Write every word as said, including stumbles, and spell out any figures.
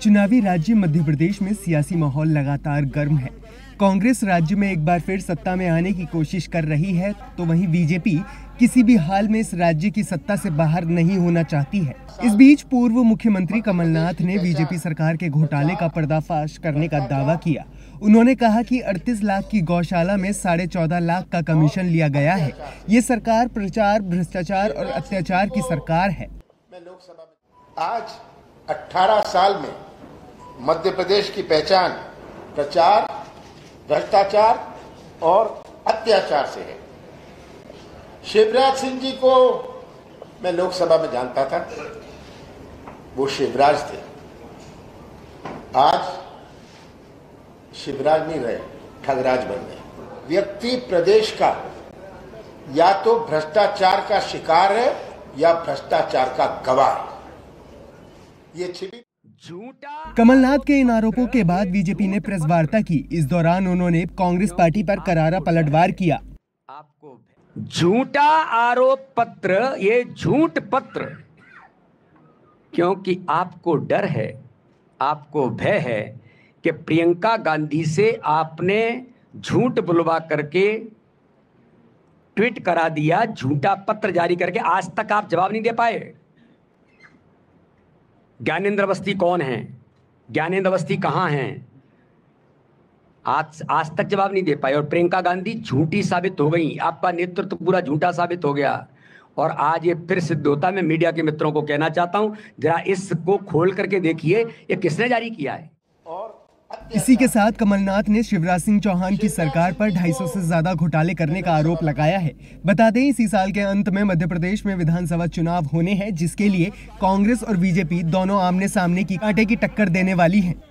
चुनावी राज्य मध्य प्रदेश में सियासी माहौल लगातार गर्म है। कांग्रेस राज्य में एक बार फिर सत्ता में आने की कोशिश कर रही है, तो वहीं बीजेपी किसी भी हाल में इस राज्य की सत्ता से बाहर नहीं होना चाहती है। इस बीच पूर्व मुख्यमंत्री कमलनाथ ने बीजेपी सरकार के घोटाले का पर्दाफाश करने का दावा किया। उन्होंने कहा कि अड़तीस लाख की गौशाला में साढ़े चौदह लाख का कमीशन लिया गया है। ये सरकार प्रचार, भ्रष्टाचार और अत्याचार की सरकार है। आज अठारह साल में मध्य प्रदेश की पहचान प्रचार, भ्रष्टाचार और अत्याचार से है। शिवराज सिंह जी को मैं लोकसभा में जानता था, वो शिवराज थे, आज शिवराज नहीं रहे, ठगराज बन गए। व्यक्ति प्रदेश का या तो भ्रष्टाचार का शिकार है या भ्रष्टाचार का गवाह है। ये कमलनाथ के इन आरोपों के बाद बीजेपी ने प्रेस वार्ता की। इस दौरान उन्होंने कांग्रेस पार्टी पर करारा पलटवार किया। आपको झूठा आरोप पत्र, ये झूठ पत्र, क्योंकि आपको डर है, आपको भय है कि प्रियंका गांधी से आपने झूठ बुलवा करके ट्वीट करा दिया, झूठा पत्र जारी करके। आज तक आप जवाब नहीं दे पाए। ज्ञानेन्द्र अवस्थी कौन है, ज्ञानेन्द्र अवस्थी कहाँ हैं, आज आज तक जवाब नहीं दे पाए। और प्रियंका गांधी झूठी साबित हो गई, आपका नेतृत्व पूरा झूठा साबित हो गया। और आज ये फिर सिद्ध होता। मैं मीडिया के मित्रों को कहना चाहता हूँ, जरा इसको खोल करके देखिए, ये किसने जारी किया है। इसी के साथ कमलनाथ ने शिवराज सिंह चौहान की सरकार पर ढाई सौ से ज्यादा घोटाले करने का आरोप लगाया है। बता दें, इसी साल के अंत में मध्य प्रदेश में विधानसभा चुनाव होने हैं, जिसके लिए कांग्रेस और बीजेपी दोनों आमने सामने की कांटे की टक्कर देने वाली हैं।